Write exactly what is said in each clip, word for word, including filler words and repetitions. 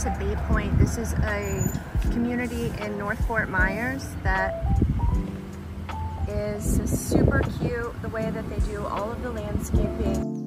to Bay Point. This is a community in North Fort Myers that is super cute, the way that they do all of the landscaping.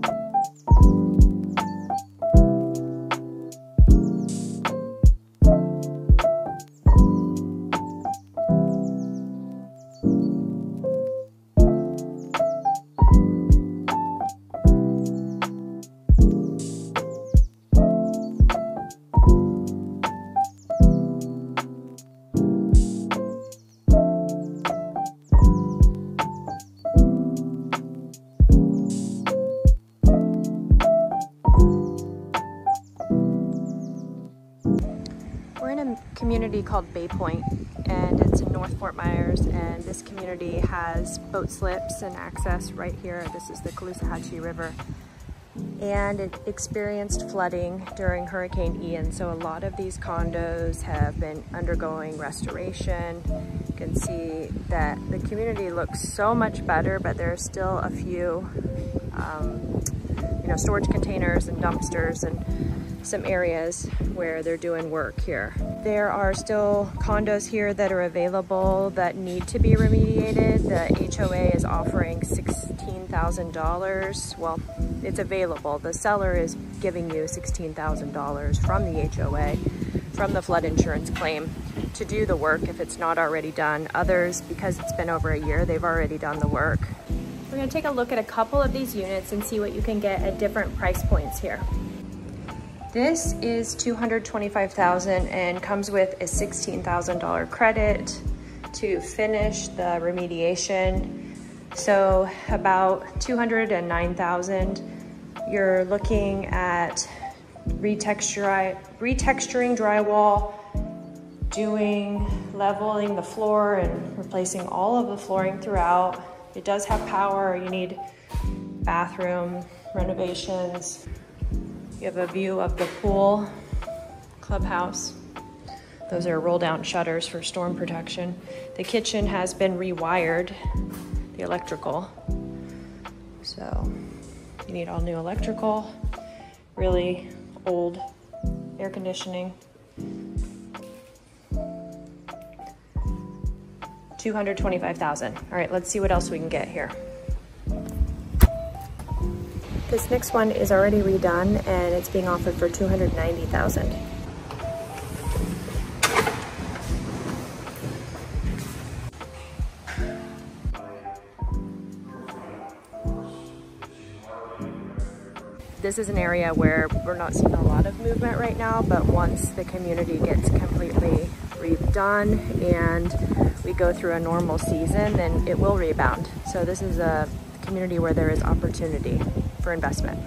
Community called Bay Point, and it's in North Fort Myers, and this community has boat slips and access right here. This is the Caloosahatchee River, and it experienced flooding during Hurricane Ian, so a lot of these condos have been undergoing restoration. You can see that the community looks so much better, but there are still a few um, you know, storage containers and dumpsters and some areas where they're doing work here. There are still condos here that are available that need to be remediated. The H O A is offering sixteen thousand dollars. Well, it's available. The seller is giving you sixteen thousand dollars from the H O A, from the flood insurance claim, to do the work if it's not already done. Others, because it's been over a year, they've already done the work. We're gonna take a look at a couple of these units and see what you can get at different price points here. This is two hundred twenty-five thousand dollars and comes with a sixteen thousand dollar credit to finish the remediation. So about two hundred nine thousand dollars. You're looking at retexturing drywall, doing leveling the floor and replacing all of the flooring throughout. It does have power. You need bathroom renovations. You have a view of the pool, clubhouse. Those are roll-down shutters for storm protection. The kitchen has been rewired, the electrical. So you need all new electrical, really old air conditioning. two hundred twenty-five thousand dollars. All right, let's see what else we can get here. This next one is already redone and it's being offered for two hundred ninety thousand dollars. This is an area where we're not seeing a lot of movement right now, but once the community gets completely redone and we go through a normal season, then it will rebound. So this is a community where there is opportunity for investment.